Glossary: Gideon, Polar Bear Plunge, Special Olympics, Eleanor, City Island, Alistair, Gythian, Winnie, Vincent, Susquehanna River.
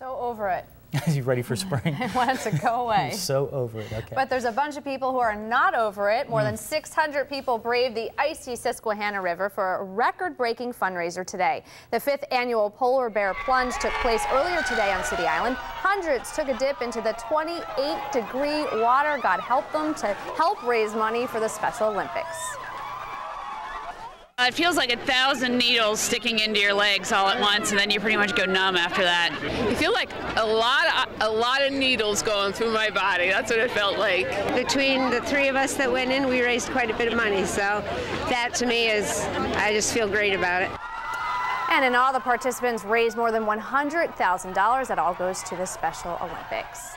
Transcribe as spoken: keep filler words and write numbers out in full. So over it. You ready for spring? I want it to go away. So over it, okay. But there's a bunch of people who are not over it. More mm. than six hundred people braved the icy Susquehanna River for a record-breaking fundraiser today. The fifth annual Polar Bear Plunge took place earlier today on City Island. Hundreds took a dip into the twenty-eight degree water. God help them, to help raise money for the Special Olympics. It feels like a thousand needles sticking into your legs all at once, and then you pretty much go numb after that. I feel like a lot of, a lot of needles going through my body. That's what it felt like. Between the three of us that went in, we raised quite a bit of money, so that to me is, I just feel great about it. And in all, the participants raised more than one hundred thousand dollars. That all goes to the Special Olympics.